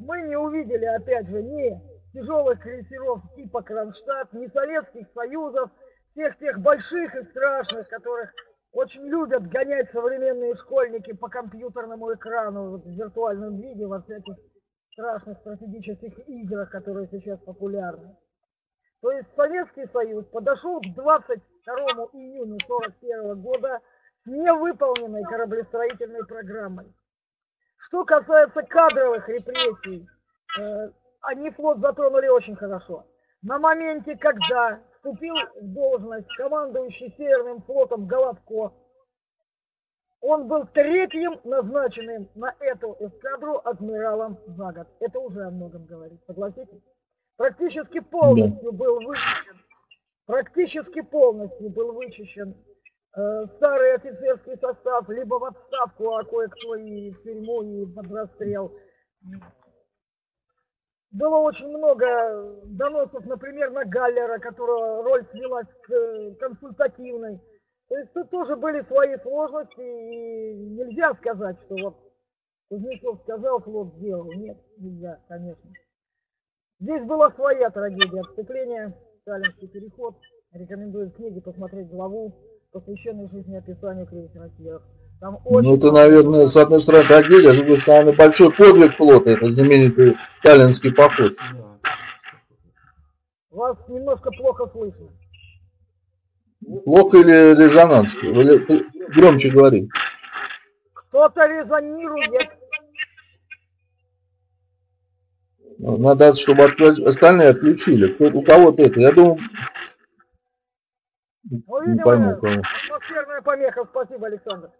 Мы не увидели, опять же, ни тяжелых крейсеров типа Кронштадт, ни Советских Союзов, всех тех больших и страшных, которых очень любят гонять современные школьники по компьютерному экрану в виртуальном виде во всяких страшных стратегических играх, которые сейчас популярны. То есть Советский Союз подошел к 22 июня 1941 года с невыполненной кораблестроительной программой. Что касается кадровых репрессий, они флот затронули очень хорошо. На моменте, когда вступил в должность командующий Северным флотом Головко, Он был третьим назначенным на эту эскадру адмиралом за год. Это уже о многом говорит, согласитесь? Практически полностью был вычищен, старый офицерский состав, либо в отставку, а кое-кто и в тюрьму, и под расстрел. Было очень много доносов, например, на Галлера, которого роль свелась к консультативной. То есть тут тоже были свои сложности, и нельзя сказать, что вот Кузнецов сказал, Клод сделал. Нет, нельзя, конечно. Здесь была своя трагедия. Отступление, Таллинский переход. Рекомендую в книге посмотреть главу, посвященную жизнеописанию крейсера «Север». Там очень... Ну это, наверное, с одной стороны трагедия, а с другой стороны большой подвиг флота, это знаменитый Таллинский поход. Вас немножко плохо слышно. Плохо или резонанский? Громче говори. Кто-то резонирует. Надо, чтобы остальные отключили. У кого-то это, я думаю... Ну, видимо, не пойму, кого. Атмосферная помеха. Спасибо, Александр.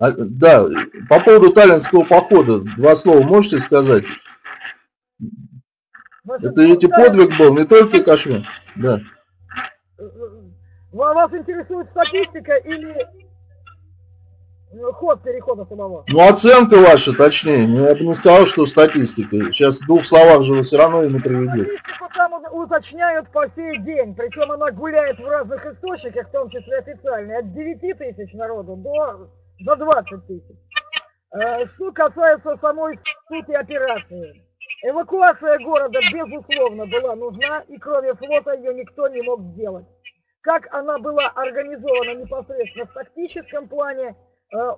А, да, по поводу Таллинского похода, два слова можете сказать? Это ведь и подвиг был, не только кошмар. Да. Вас интересует статистика или ход перехода самого? Ну, оценка ваша, точнее. Я бы не сказал, что статистика. Сейчас в двух словах же вы все равно и не приведете. Статистику там уточняют по сей день. Причем она гуляет в разных источниках, в том числе официальные. От 9 тысяч народу до 20 тысяч. Что касается самой сути операции. Эвакуация города, безусловно, была нужна, и кроме флота ее никто не мог сделать. Как она была организована непосредственно в тактическом плане,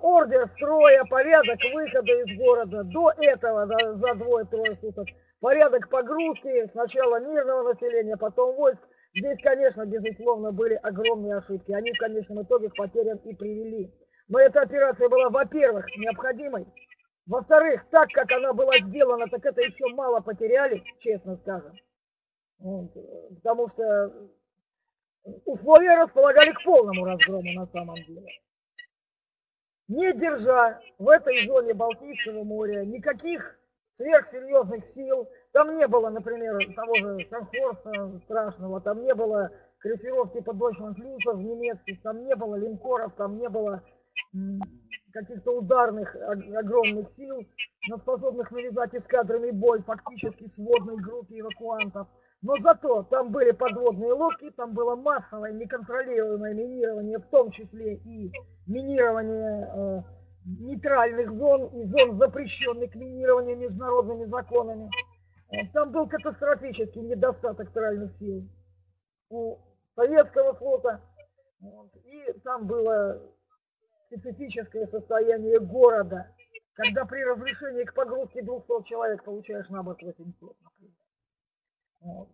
ордер строя, порядок выхода из города, до этого, за двое-трое суток, порядок погрузки, сначала мирного населения, потом войск, здесь, конечно, безусловно, были огромные ошибки, они в конечном итоге к потерям и привели. Но эта операция была, во-первых, необходимой. Во-вторых, так как она была сделана, так это еще мало потеряли, честно скажем. Вот. Потому что условия располагали к полному разгрому на самом деле. Не держа в этой зоне Балтийского моря никаких сверхсерьезных сил, там не было, например, того же Санхорста страшного, там не было крейсировки под Дойчланд-Люсов немецких, там не было линкоров, там не было... каких-то ударных огромных сил, но способных навязать эскадренный бой фактически сводной группе эвакуантов. Но зато там были подводные лодки, там было массовое неконтролируемое минирование, в том числе и минирование нейтральных зон и зон, запрещенных к минированию международными законами. Там был катастрофический недостаток тральных сил у советского флота. Вот, и там было... специфическое состояние города, когда при разрешении к погрузке 200 человек получаешь на борт 800. Вот.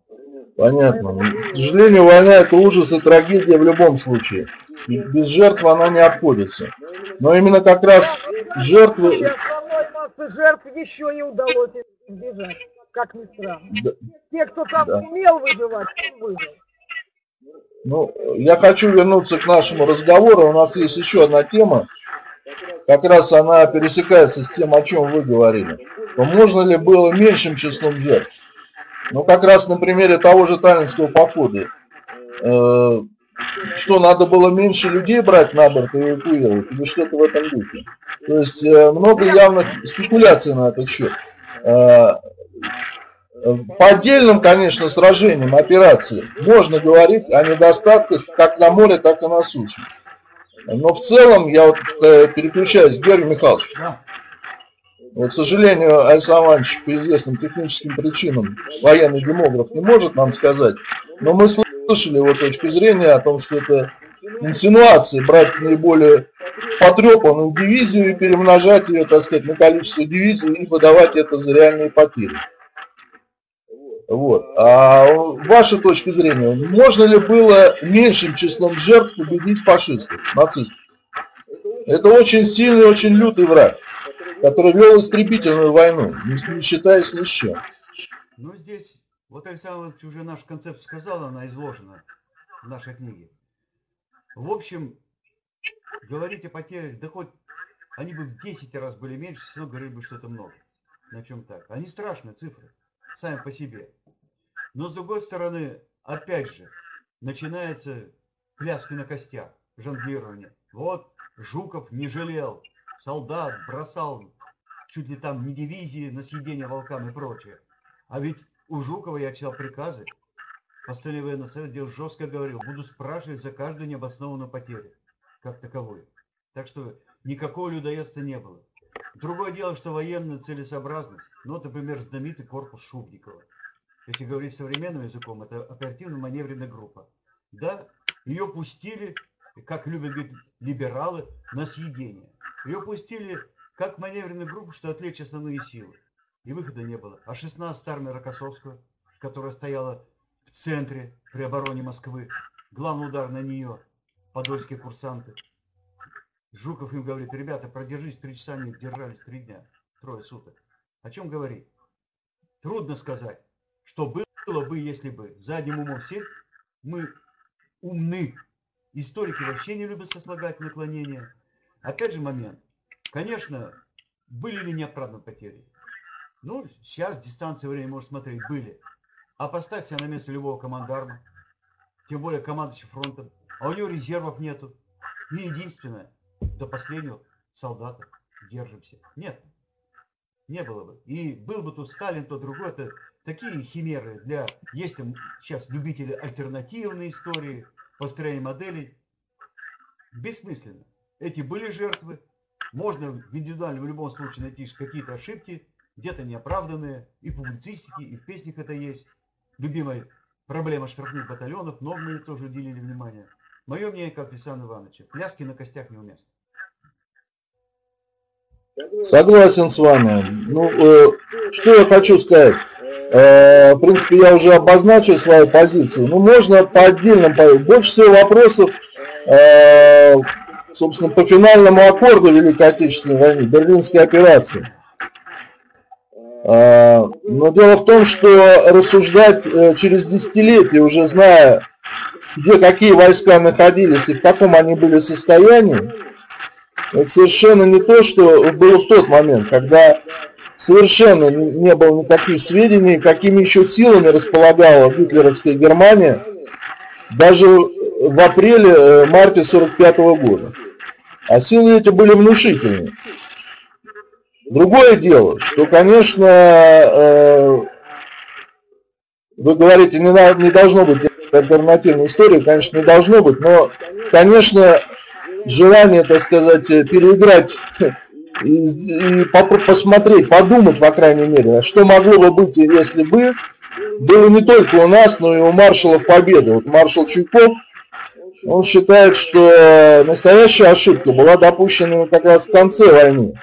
Понятно. Поэтому... К сожалению, война – это ужас и трагедия в любом случае. И без жертв она не обходится. Но именно как раз жертвы... Основной массы жертв еще не удалось избежать, как ни странно. Да. Те, кто там умел выживать, выжил. Ну, я хочу вернуться к нашему разговору. У нас есть еще одна тема. Как раз она пересекается с тем, о чем вы говорили. Но можно ли было меньшим числом жертв? Ну, как раз на примере того же Таллинского похода. Что, надо было меньше людей брать на борт и эвакуировать? Или что-то в этом духе? То есть, много явных спекуляций на этот счет. По отдельным, конечно, сражениям, операциям можно говорить о недостатках как на море, так и на суше. Но в целом, я вот переключаюсь, Георгий Михайлович, вот, к сожалению, Александр Иванович по известным техническим причинам военный демограф не может нам сказать, но мы слышали его точку зрения о том, что это инсинуации брать наиболее потрепанную дивизию и перемножать ее, так сказать, на количество дивизий и выдавать это за реальные потери. Вот. А ваша точка зрения, можно ли было меньшим числом жертв победить фашистов, нацистов? Это очень сильный, очень лютый враг, который вел истребительную войну, не считаясь ни с чем. Ну здесь, вот Александр Иванович уже нашу концепцию сказал, она изложена в нашей книге. В общем, говорить о потерях, да хоть они бы в 10 раз были меньше, все равно говорили бы что-то много. На чем так. Они страшные цифры, сами по себе. Но с другой стороны, опять же, начинается пляски на костях, жонглирование. Вот Жуков не жалел, солдат бросал чуть ли там не дивизии на съедение волкам и прочее. А ведь у Жукова я читал приказы, постановление на совет, где он жестко говорил, буду спрашивать за каждую необоснованную потерю, как таковую. Так что никакого людоедства не было. Другое дело, что военная целесообразность, ну, например, знаменитый корпус Шубникова. Если говорить современным языком, это оперативно-маневренная группа. Да, ее пустили, как любят говорить либералы, на съедение. Ее пустили как маневренную группу, что отвлечь основные силы. И выхода не было. А 16-я армия Рокоссовского, которая стояла в центре при обороне Москвы, главный удар на нее, подольские курсанты. Жуков им говорит, ребята, продержись 3 часа, они держались 3 дня, 3 суток. О чем говорить? Трудно сказать, что было бы, если бы. Задним умом все мы умны. Историки вообще не любят сослагать наклонения. Опять же момент. Конечно, были ли неоправданные потери? Ну, сейчас дистанция времени можно смотреть, были. А поставь себя на место любого командарма, тем более командующего фронтом, а у него резервов нету. Не единственное, до последнего солдата держимся. Нет, не было бы. И был бы тут Сталин, то другой, это такие химеры для... Есть там сейчас любители альтернативной истории, построения моделей. Бессмысленно. Эти были жертвы. Можно индивидуально в любом случае найти какие-то ошибки, где-то неоправданные, и в публицистике, и в песнях это есть. Любимая проблема штрафных батальонов, но мы тоже уделили внимание. Мое мнение, как Александра Ивановича, пляски на костях неуместны. Согласен с вами. Ну, что я хочу сказать? В принципе, я уже обозначил свою позицию. Ну, можно по отдельным. Больше всего вопросов, собственно, по финальному аккорду Великой Отечественной войны, Берлинской операции. Но дело в том, что рассуждать через десятилетия, уже зная, где какие войска находились и в каком они были состоянии, это совершенно не то, что было в тот момент, когда совершенно не было никаких сведений, какими еще силами располагала гитлеровская Германия даже в апреле-марте 1945 года. А силы эти были внушительны. Другое дело, что, конечно, вы говорите, не должно быть альтернативной истории, конечно, не должно быть, но, конечно, желание, так сказать, переиграть и посмотреть, подумать, по крайней мере, что могло бы быть, если бы, было не только у нас, но и у маршалов победы. Вот маршал Чуйков, он считает, что настоящая ошибка была допущена как раз в конце войны.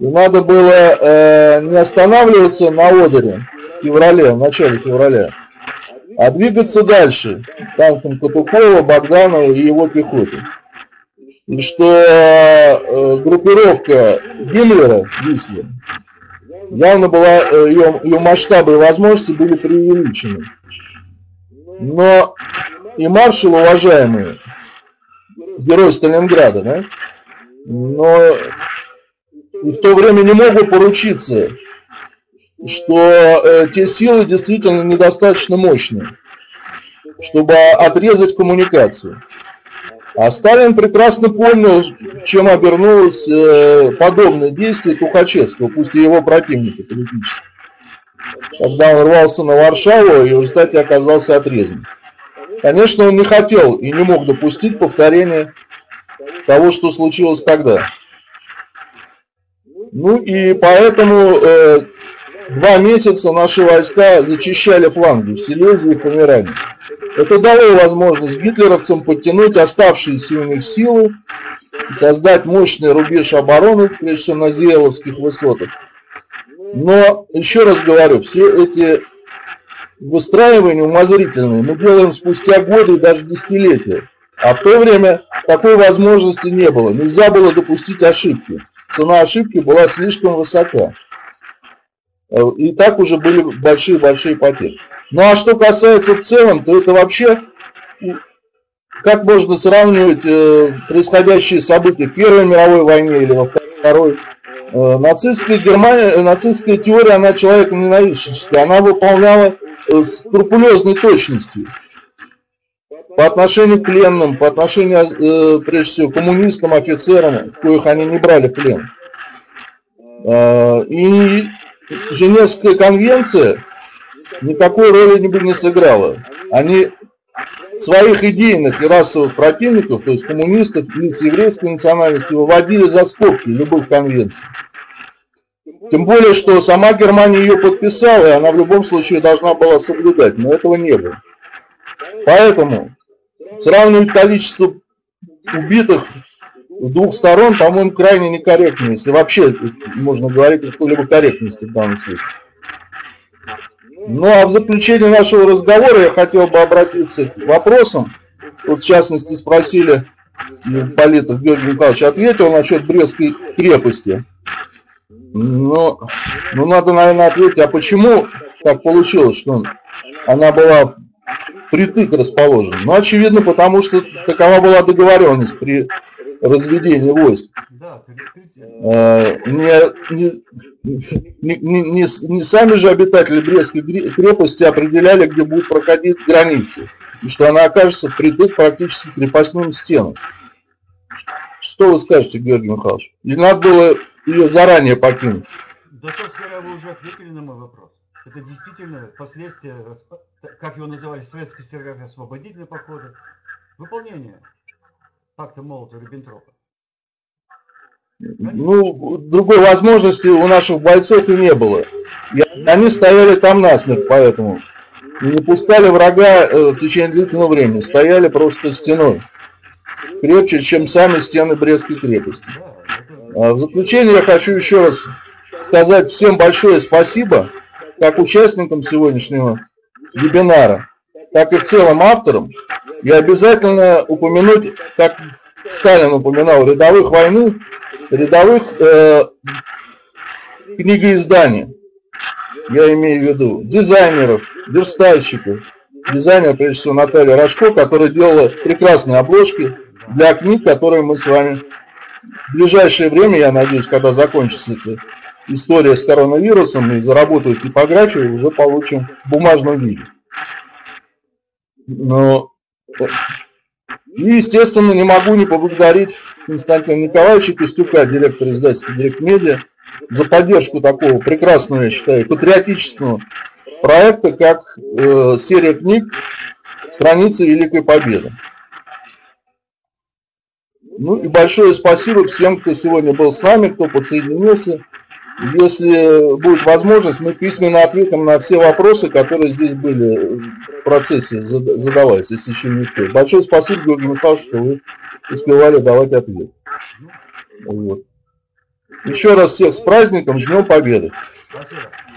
И надо было не останавливаться на Одере в феврале, в начале февраля, а двигаться дальше танком Катукова, Богданова и его пехоты. И что группировка Гиммлера, Вислер, явно была, ее масштабы и возможности были преувеличены. Но и маршал, уважаемый, герой Сталинграда, да? Но... И в то время не могут поручиться, что те силы действительно недостаточно мощные, чтобы отрезать коммуникацию. А Сталин прекрасно понял, чем обернулось подобное действие Тухачевского, пусть и его противника политического, когда он рвался на Варшаву и в результате оказался отрезан. Конечно, он не хотел и не мог допустить повторения того, что случилось тогда. Ну и поэтому 2 месяца наши войска зачищали фланги в Силезии и Померании. Это дало возможность гитлеровцам подтянуть оставшиеся у них силы, создать мощный рубеж обороны, прежде всего на Зиеловских высотах. Но, еще раз говорю, все эти выстраивания умозрительные мы делаем спустя годы и даже десятилетия. А в то время такой возможности не было. Нельзя было допустить ошибки. Цена ошибки была слишком высока. И так уже были большие-большие потери. Ну а что касается в целом, то это вообще Как можно сравнивать происходящие события в Первой мировой войне или во Второй? Нацистская теория, она человеконенавистническая, она выполняла с скрупулезной точностью по отношению к пленным, по отношению, прежде всего, к коммунистам, офицерам, коих они не брали плен. И Женевская конвенция никакой роли не сыграла. Они своих идейных и расовых противников, то есть коммунистов, лиц еврейской национальности, выводили за скобки любых конвенций. Тем более, что сама Германия ее подписала, и она в любом случае должна была соблюдать, но этого не было. Поэтому сравнивать количество убитых двух сторон, по-моему, крайне некорректно, если вообще можно говорить о какой-либо корректности в данном случае. Ну а в заключение нашего разговора я хотел бы обратиться к вопросам. Вот в частности спросили, Ипполитов Георгий Михайлович ответил насчет Брестской крепости. Но надо, наверное, ответить, а почему так получилось, что она была впритык расположена? Ну, очевидно, потому что такова была договоренность при разведении войск. Не сами же обитатели Брестской крепости определяли, где будут проходить границы, и что она окажется впритык практически к крепостным стенам. Что вы скажете, Георгий Михайлович? Не надо было ее заранее покинуть? Да, собственно, вы уже ответили на мой вопрос. Это действительно последствия, как его называли, советской стерографии, освободительного похода, выполнение пакта Молотова-Риббентропа. Ну, другой возможности у наших бойцов и не было. И они стояли там насмерть, поэтому не пускали врага в течение длительного времени, стояли просто стеной, крепче, чем сами стены Брестской крепости. В заключение я хочу еще раз сказать всем большое спасибо, как участникам сегодняшнего вебинара, так и в целом авторам, и обязательно упомянуть, как Сталин упоминал, рядовых войны, рядовых книгоизданий, я имею в виду дизайнеров, верстальщиков, дизайнер, прежде всего, Наталья Рожко, которая делала прекрасные обложки для книг, которые мы с вами в ближайшее время, я надеюсь, когда закончится эта история с коронавирусом и заработают типографию, уже получим в бумажном виде. И, естественно, не могу не поблагодарить Константина Николаевича Костюка, директора издательства «Директ Медиа», за поддержку такого прекрасного, я считаю, патриотического проекта, как серия книг «Страницы Великой Победы». Ну и большое спасибо всем, кто сегодня был с нами, кто подсоединился. Если будет возможность, мы письменно ответим на все вопросы, которые здесь были в процессе задавались, если еще не успели. Большое спасибо, Георгий Михайлович, что вы успевали давать ответ. Вот. Еще раз всех с праздником, ждем победы. Спасибо.